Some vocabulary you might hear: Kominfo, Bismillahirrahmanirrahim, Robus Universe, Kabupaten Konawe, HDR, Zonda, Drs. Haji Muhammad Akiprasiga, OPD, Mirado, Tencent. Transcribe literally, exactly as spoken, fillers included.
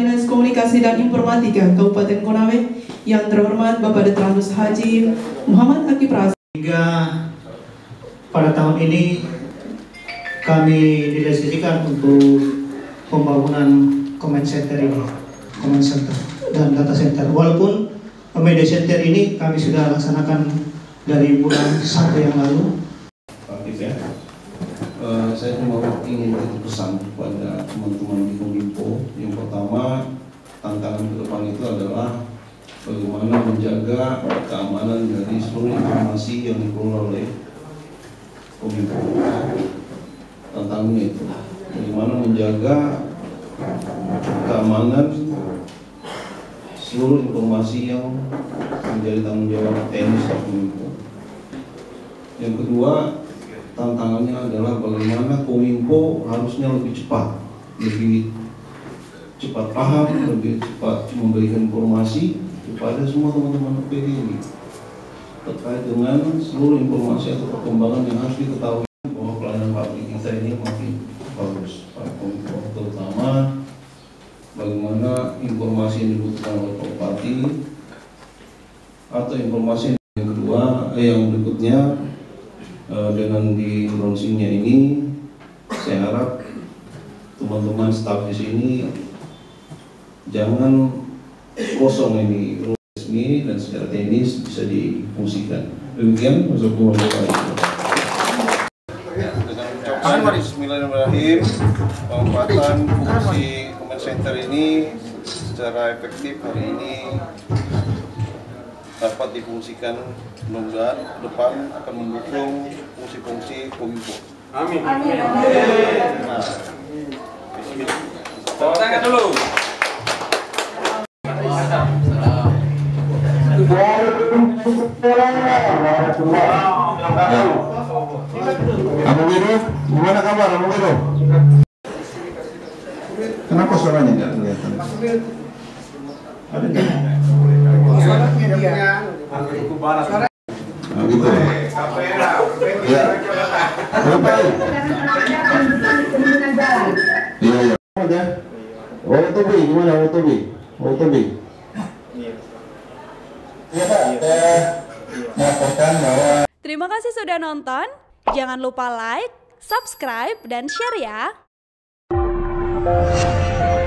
Dinas Komunikasi dan Informatika Kabupaten Konawe yang terhormat Bapak Drs. Haji Muhammad Akiprasiga. Hingga pada tahun ini kami didesakan untuk pembangunan command center ini, command center dan data center. Walaupun media center ini kami sudah laksanakan dari bulan satu yang lalu. Ya. Uh, saya cuma ingin berpesan kepada teman-teman di Kominfo. Yang pertama, tantangan ke depan itu adalah bagaimana menjaga keamanan dari seluruh informasi yang dikelola oleh Kominfo. Tantangannya itu bagaimana menjaga keamanan seluruh informasi yang menjadi tanggung jawab teknis Kominfo. Yang kedua, tantangannya adalah bagaimana Kominfo harusnya lebih cepat, lebih cepat paham, lebih cepat memberikan informasi kepada semua teman-teman O P D ini terkait dengan seluruh informasi atau perkembangan yang harus diketahui bahwa pelayanan publik kita ini makin bagus pada Kominfo, terutama bagaimana informasi yang dibutuhkan oleh Bupati atau informasi yang kedua eh, yang berikutnya. Dengan di browsingnya ini, saya harap teman-teman staf di sini jangan kosong ini, ini dan secara teknis bisa difungsikan. Demikian, wassalamualaikum warahmatullahi wabarakatuh. Bismillahirrahmanirrahim. Penguatan fungsi command center ini secara efektif hari ini dapat difungsikan, mudah-mudahan ke depan akan mendukung fungsi-fungsi Kominfo. Amin. Amin. Nah, bismillah. Dulu. Abu Biru, gimana kabar Abu Biru? Kenapa suaranya nggak kelihatan? Ada nggak? Nah, gitu. Ya. Iya, iya. O T B gimana O T B? O T B. Terima kasih sudah nonton. Jangan lupa like, subscribe, dan share ya.